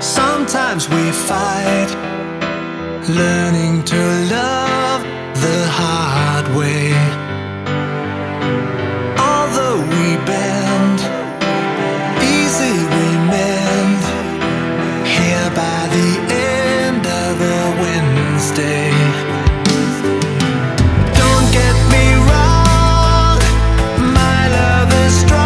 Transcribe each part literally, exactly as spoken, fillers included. Sometimes we fight, learning to love the hard way. Although we bend, easy we mend, here by the end of a Wednesday. Don't get me wrong, my love is strong.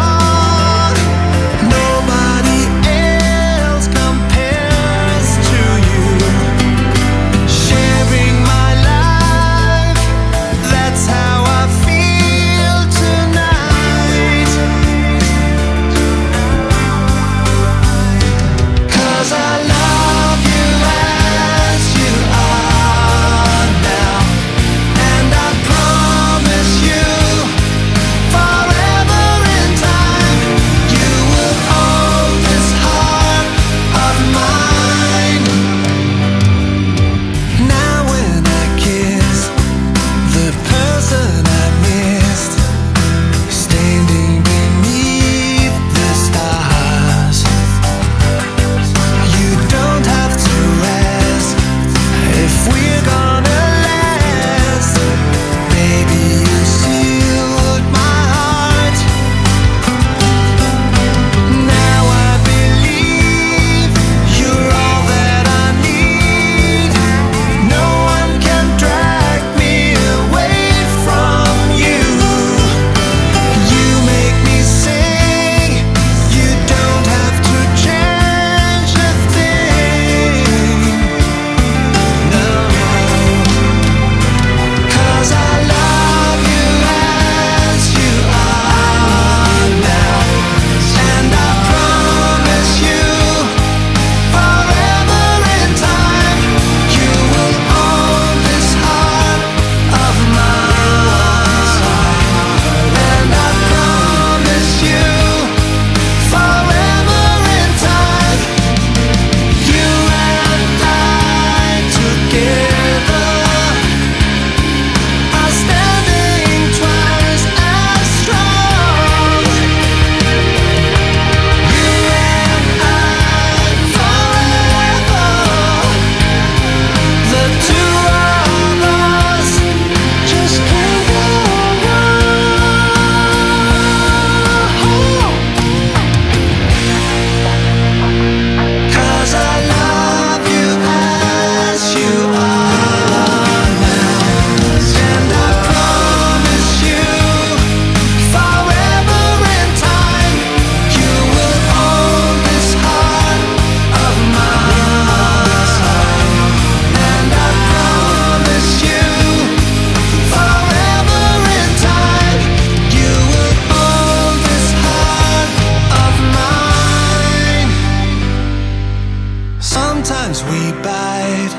Sometimes we bite,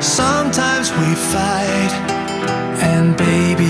sometimes we fight, and baby.